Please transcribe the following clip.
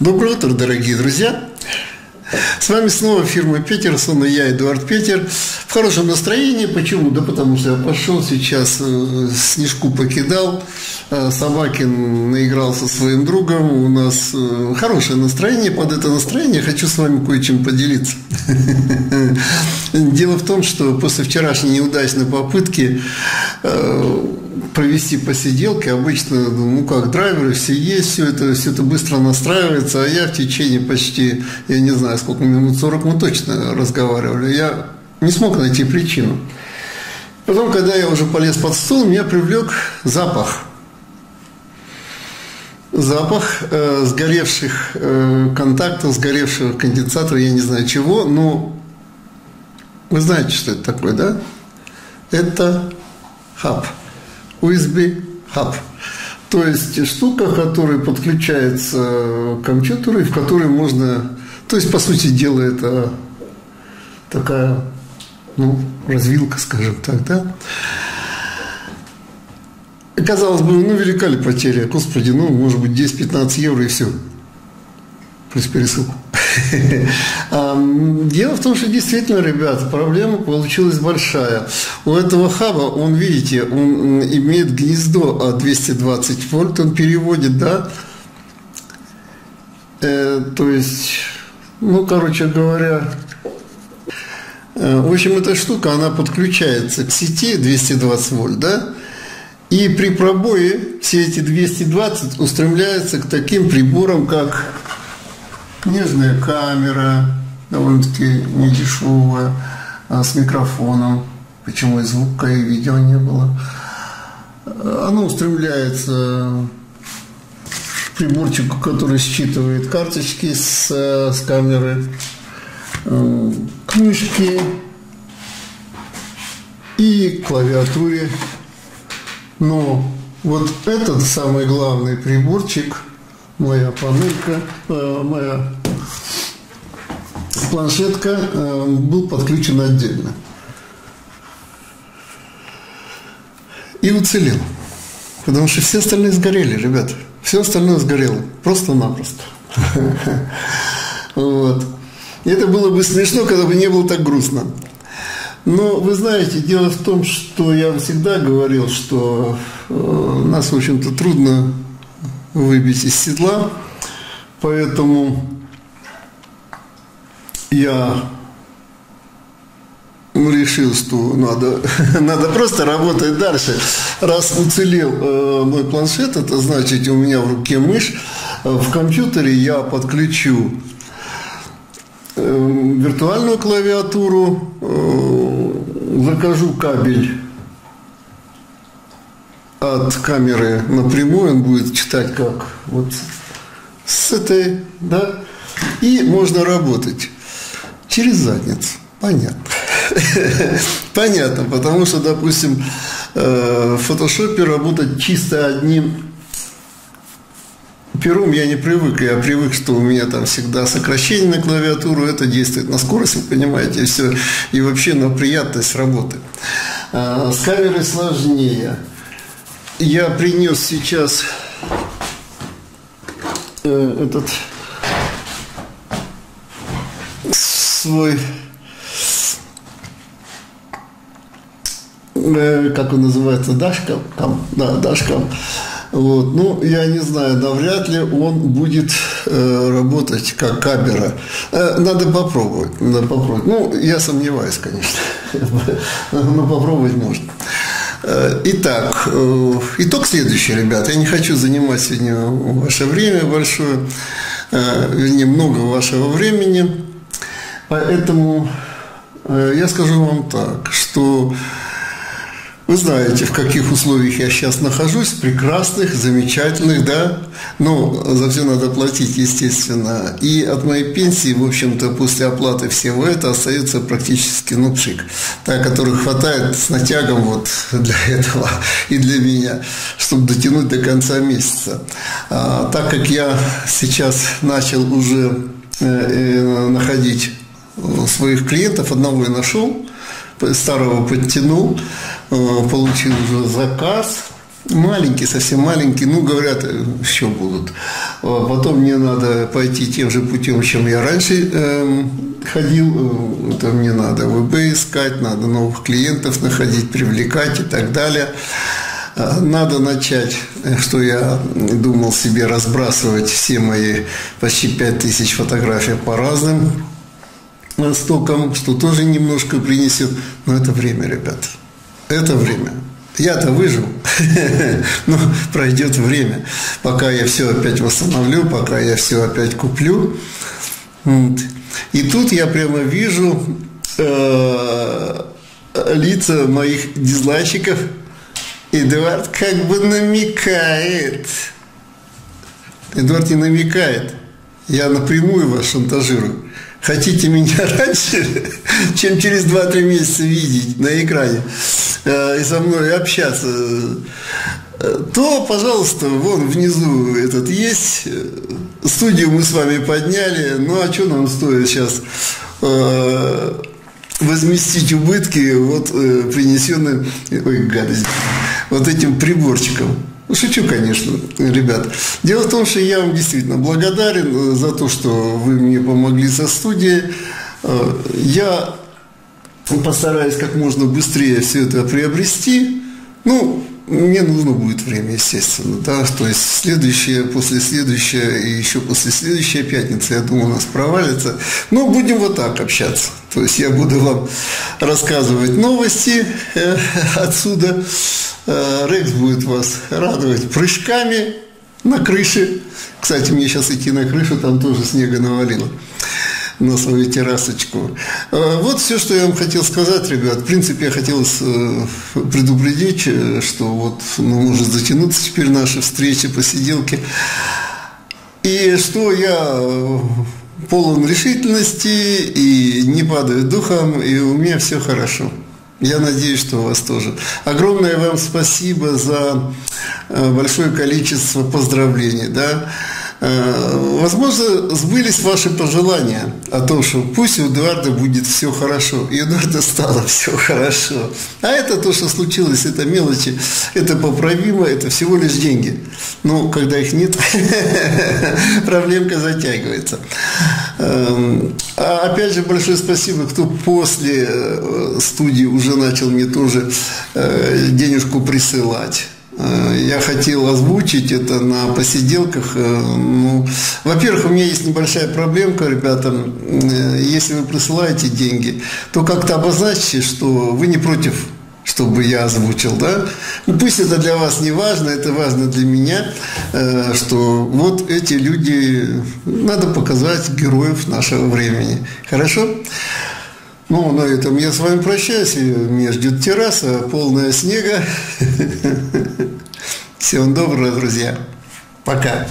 Доброе утро, дорогие друзья! С вами снова фирма Петерсон и я, Эдуард Петер. В хорошем настроении. Почему? Да потому что я пошел сейчас, снежку покидал. Собакин наигрался со своим другом. У нас хорошее настроение. Под это настроение хочу с вами кое-чем поделиться. Дело в том, что после вчерашней неудачной попытки провести посиделки, обычно, ну как, драйверы все есть, все это быстро настраивается, а я в течение почти, я не знаю, сколько минут, 40 мы точно разговаривали, я не смог найти причину. Потом, когда я уже полез под стол, меня привлек запах. Запах сгоревших контактов, сгоревшего конденсатора, я не знаю чего, но вы знаете, что это такое, да? Это хаб. USB Hub, то есть штука, которая подключается к компьютеру и в которой можно, то есть по сути дела это такая, ну, развилка, скажем так, да. И, казалось бы, ну велика ли потеря, господи, ну может быть 10-15 евро и все, плюс пересылку. Дело в том, что действительно, ребята, проблема получилась большая. У этого хаба, он, видите, он имеет гнездо от 220 вольт, он переводит, да? То есть, ну, короче говоря, в общем, эта штука, она подключается к сети 220 вольт, да? И при пробое все эти 220 устремляются к таким приборам, как книжная камера, довольно-таки недешевая, с микрофоном, почему и звука, и видео не было. Оно устремляется к приборчику, который считывает карточки с камеры, книжки и клавиатуре. Но вот этот самый главный приборчик, моя панелька, моя планшетка был подключен отдельно и уцелел, потому что все остальные сгорели, ребят, все остальное сгорело просто-напросто. Вот. Это было бы смешно, когда бы не было так грустно. Но вы знаете, дело в том, что я всегда говорил, что нас, в общем-то, трудно выбить из седла, поэтому я решил, что надо просто работать дальше. Раз уцелел мой планшет, это значит, у меня в руке мышь, в компьютере я подключу виртуальную клавиатуру, закажу кабель от камеры напрямую, он будет читать как вот с этой, да, и можно работать через задницу, понятно. Понятно, потому что, допустим, в фотошопе работать чисто одним пером я не привык, я привык, что у меня там всегда сокращение на клавиатуру, это действует на скорость, вы понимаете, все, и вообще на приятность работы. С камерой сложнее. Я принес сейчас этот свой, как он называется, Дашка, там, да, Дашка. Вот, ну, я не знаю, навряд ли он будет работать как камера. Надо попробовать, Ну, я сомневаюсь, конечно, но попробовать можно. Итак, итог следующий, ребята. Я не хочу занимать сегодня ваше время большое, вернее, много вашего времени. Поэтому я скажу вам так, что вы знаете, в каких условиях я сейчас нахожусь, прекрасных, замечательных, да? Ну, за все надо платить, естественно. И от моей пенсии, в общем-то, после оплаты всего этого остается практически, ну, пшик, та, который хватает с натягом вот для этого и для меня, чтобы дотянуть до конца месяца. Так как я сейчас начал уже находить своих клиентов, одного я нашел, старого подтянул, получил уже заказ, Маленький, совсем маленький, ну, говорят, все будут. Потом мне надо пойти тем же путем, чем я раньше ходил. Это мне надо ВБ искать, надо новых клиентов находить, привлекать и так далее. Надо начать, что я думал себе, разбрасывать все мои почти 5000 фотографий по разным стокам, что тоже немножко принесет. Но это время, ребят, это время. Я-то выжил, но пройдет время, пока я все опять восстановлю, пока я все опять куплю. И тут я прямо вижу лица моих дизлайщиков. Эдуард как бы намекает. Эдуард не намекает. Я напрямую вас шантажирую. Хотите меня раньше, чем через 2-3 месяца видеть на экране и со мной общаться, то, пожалуйста, вон внизу этот есть. Студию мы с вами подняли. Ну, а что нам стоит сейчас возместить убытки вот принесенным... Ой, гадость. Вот этим приборчиком. Шучу, конечно, ребят. Дело в том, что я вам действительно благодарен за то, что вы мне помогли со студией. Я постараюсь как можно быстрее все это приобрести. Ну, мне нужно будет время, естественно, да? То есть следующее, после следующее и еще после следующей пятницы, я думаю, у нас провалится. Но будем вот так общаться. То есть я буду вам рассказывать новости отсюда. Рекс будет вас радовать прыжками на крыше. Кстати, мне сейчас идти на крышу, там тоже снега навалило на свою террасочку. Вот все, что я вам хотел сказать, ребят. В принципе, я хотел предупредить, что вот, ну, может затянуться теперь наши встречи, посиделки. И что я полон решительности и не падаю духом, и у меня все хорошо. Я надеюсь, что у вас тоже. Огромное вам спасибо за большое количество поздравлений, да. Возможно, сбылись ваши пожелания о том, что пусть у Эдуарда будет все хорошо. И у Эдуарда стало все хорошо. А это то, что случилось, это мелочи, это поправимо, это всего лишь деньги. Но когда их нет, проблемка затягивается. А опять же, большое спасибо, кто после студии уже начал мне тоже денежку присылать. Я хотел озвучить это на посиделках. Ну, во-первых, у меня есть небольшая проблемка, ребята. Если вы присылаете деньги, то как-то обозначьте, что вы не против, чтобы я озвучил, да? Ну, пусть это для вас не важно, это важно для меня, что вот эти люди, надо показать героев нашего времени. Хорошо? Ну, на этом я с вами прощаюсь. Меня ждет терраса, полная снега. Всего доброго, друзья. Пока.